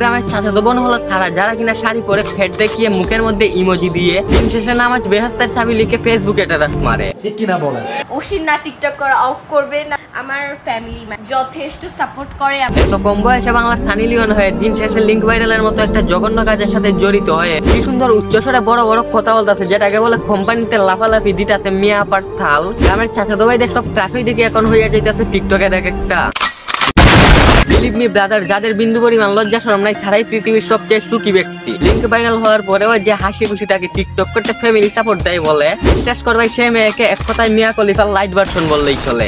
গ্রামের চাচাতো বোন হলো তারা যারা কিনা শাড়ি পরে ফেট দেখিয়ে মুখের মধ্যে ইমোজি দিয়ে দিন শেষে নামাজ বেহেস্তের ছবি লিখে ফেসবুকে স্ট্যাটাস মারে, ঠিক কি না বলেন? ওশিন না টিকটক করা অফ করবে না, আমার ফ্যামিলি যথেষ্ট সাপোর্ট করে। তো কম বয়সে বাংলার সানি লিওন হয়ে দিন শেষে লিঙ্ক ভাইরালের মতো একটা জঘন্য কাজের সাথে জড়িত হয়ে কি সুন্দর উচ্চস্বরে বড় বড় কথা বলতেছে, যেটাকে বলে কোম্পানিতে লাফালাফি দিতেছে মিয়া পার থাল। গ্রামের চাচাতো ভাইদের সব ট্রাফিক দেখে এখন হইয়া যাইতেছে টিকটকে দেখ একটা। বিলিভ মি ব্রাদার, যাদের বিন্দু পরিমাণ লজ্জা শরম নাই তারাই পৃথিবীর সবচেয়ে সুখী ব্যক্তি। লিংক ভাইরাল হওয়ার পরেও যে হাসি খুশি তাকে টিকটক করতে ফ্যামিলি সাপোর্ট দেয় বলে বিশ্বাস করবে, সে মেয়েকে এক কথায় মিয়া খলিফার লাইট ভার্সন বললেই চলে।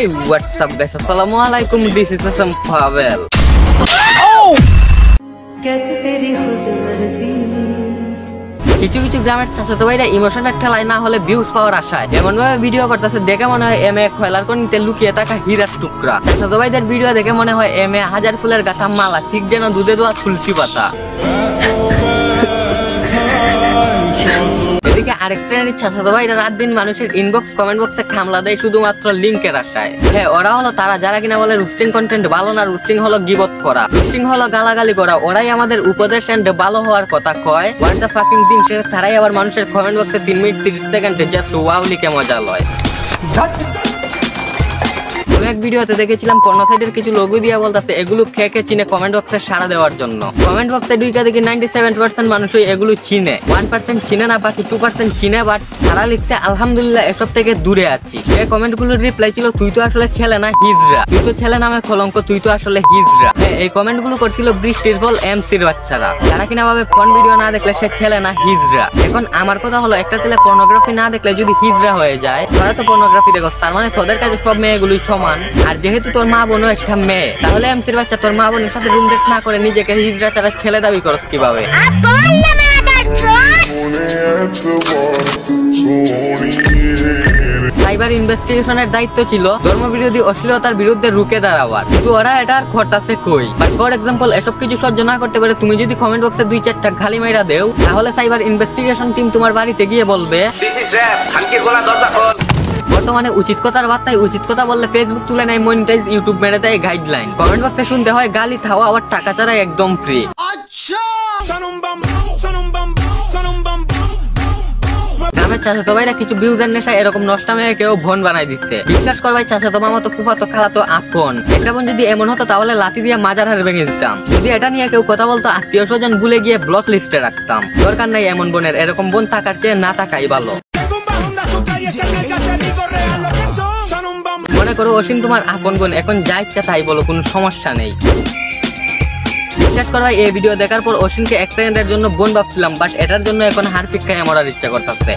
Hey, what's up guys? Assalamualaikum. This is Oshin Pavel. Oh! Kaise teri khud marzi. Kichu kichu grammar chachato bhaira emotion ekta line na hole views power ashay. Jemon bhabe video korteche dekhe mone hoy MA kholar konite lukiye taka hira tukra. Chachato bhaider video dekhe mone hoy MA hajar phuler gatha mala, thik jeno dudhe doa tulsi pata. আরেক শ্রেণীর চাচাতো ভাইরা রাত দিন মানুষের inbox comment বক্সে খামলা দেয় শুধুমাত্র লিঙ্কের আশায়। হ্যাঁ, ওরা হলো তারা যারা কিনা বলে রোস্টিং কন্টেন্ট ভালো না, রোস্টিং হলো গিবত করা, রোস্টিং হলো গালাগালি করা। ওরাই আমাদের উপদেশ এন্ড ভালো হওয়ার কথা কয়, ওয়াট দ্য ফাকিং থিং। তারাই আবার মানুষের কমেন্ট বক্সে 3 মিনিট 30 সেকেন্ডে জাস্ট ওয়াও লিখে মজা লয়। এক ভিডিওতে দেখেছিলাম পর্নো সাইটের কিছু লোগো দিয়া বলতাছে এগুলো খেয়ে খেয়ে চিনে কমেন্ট বক্সে সাড়া দেওয়ার জন্য। কমেন্ট বক্সে ঢুকে দেখি 97% মানুষই এগুলো চিনে, 1% চিনে না, বাকি 2% চিনে। বাট তারা লিখছে আলহামদুলিল্লাহ এসব থেকে দূরে আছি। এই কমেন্ট গুলোর রিপ্লাই ছিল তুই তো আসলে ছেলে না হিজড়া, তুই তো ছেলে নামে কলঙ্ক, তুই তো আসলে হিজড়া। এই কমেন্ট গুলো করছিল বৃষ্টির বল এমসির বাচ্চারা, যারা কিনা ভাবে ফোন ভিডিও না দেখলে সে ছেলে না হিজড়া। এখন আমার কথা হলো একটা ছেলে পর্নোগ্রাফি না দেখলে যদি হিজড়া হয়ে যায়, তারা তো পর্নোগ্রাফি দেখো, তার মানে তোদের কাছে সব মেয়েগুলোই সমান। আর যেহেতু তোর মা বোনও একটা মেয়ে, তাহলে এমসির বাচ্চা তোর মা বোনের সাথে রুম ডেট না করে নিজেকে হিজড়া তারা ছেলে দাবি করস কিভাবে? সাইবার ইনভেস্টিগেশনের দায়িত্ব ছিল ধর্মবিরোধী অশ্লীলতার বিরুদ্ধে রুখে দাঁড়াবার, কিন্তু ওরা এটার খরতাছে কই। বাট ফর এক্সাম্পল, এসব কিছু সহ্য না করতে পারে তুমি যদি কমেন্ট বক্সে 2-4টা খালি মাইরা দেও, তাহলে সাইবার ইনভেস্টিগেশন টিম তোমার বাড়িতে গিয়ে বলবে বর্তমানে উচিত কথার বার্তায় উচিত কথা বললে ফেসবুক তুলে নেয় মনিটাইজ, ইউটিউব মেরে দেয় গাইডলাইন, কমেন্ট বক্সে শুনতে হয় গালি থাও আবার টাকা ছাড়া একদম ফ্রি। আচ্ছা গ্রামের চাচাতো ভাইরা কিছু বিউজের নেশায় এরকম নষ্ট মেয়ে কেউ বোন বানাই দিচ্ছে। বিশ্বাস করবাই চাচাতো মামা তো ফুফাতো খালাতো আপন, একটা বোন যদি এমন হতো তাহলে লাথি দিয়ে মাজার হাড় ভেঙে দিতাম। যদি এটা নিয়ে কেউ কথা বলতো আত্মীয় স্বজন ভুলে গিয়ে ব্লক লিস্টে রাখতাম। দরকার নাই এমন বোনের, এরকম বোন থাকার চেয়ে না থাকাই ভালো। মনে করো অসীম তোমার আপন বোন, এখন যা ইচ্ছা তাই বলো, কোনো সমস্যা নেই। বিশ্বাস করা এই ভিডিও দেখার পর অসীমকে এক সেকেন্ডের জন্য বোন ভাবছিলাম, বাট এটার জন্য এখন হাড় পিটকায় আমার ইচ্ছা করতেছে।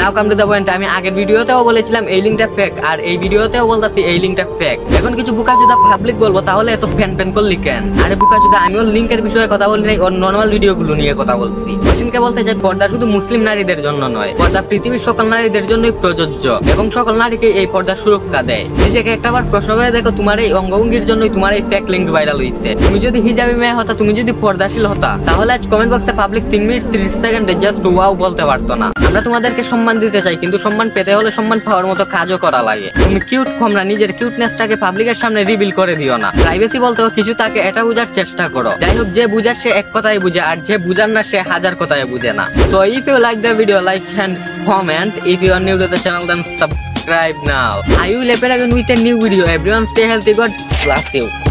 Now come to the point, আমি আগের ভিডিওতেও বলেছিলাম এই লিঙ্কটা ফেক, আর এই ভিডিওতেও বলতেছি এই লিঙ্কটা ফেক। এখন কিছু বুকাচোদা পাবলিক বলবো, তাহলে এত ফ্যান ফ্যান করে লিখেন। আরে বুকাচোদা, আমি ওর লিঙ্কের বিষয়ে কথা বলি নাই, ওর নর্মাল ভিডিওগুলো নিয়ে কথা বলছি। অসীমকে বলতে চাই পর্দা শুধু মুসলিম নারীদের জন্য নয়, পর্দা পৃথিবীর সকল নারীদের জন্যই প্রযোজ্য এবং সকল নারীকে এই পর্দার সুরক্ষা দেয়। নিজেকে একটাবার প্রশ্ন করে দেখো, তোমার এই অঙ্গভঙ্গির জন্যই তোমার এই ফেক লিঙ্ক ভাইরাল হয়েছে। তুমি যদি হিজাবি মেয়ে হতা, তুমি যদি পর্দাশীল হতা, তাহলে আজ কমেন্ট বক্সে পাবলিক 3 মিনিট 30 সেকেন্ডে জাস্ট ওয়াও বলতে পারতো না। আমরা তোমাদেরকে সম্মান দিতে চাই, কিন্তু সম্মান পেতে হলে সম্মান পাওয়ার মতো কাজও করা লাগে। তুমি কিউট কম না, নিজের কিউটনেসটাকে পাবলিকের সামনে রিভিল করে দিও না। প্রাইভেসি বলতেও কিছু তাকে এটা বোঝার চেষ্টা করো। যাই হোক, যে বুঝার সে এক কথাই বুঝে, আর যে বুঝার না সে হাজার কথায় বুঝে না। তো if you like the video, like and comment. If you are new to the channel, then subscribe now. I will appear again with a new video. Everyone stay healthy, God bless you.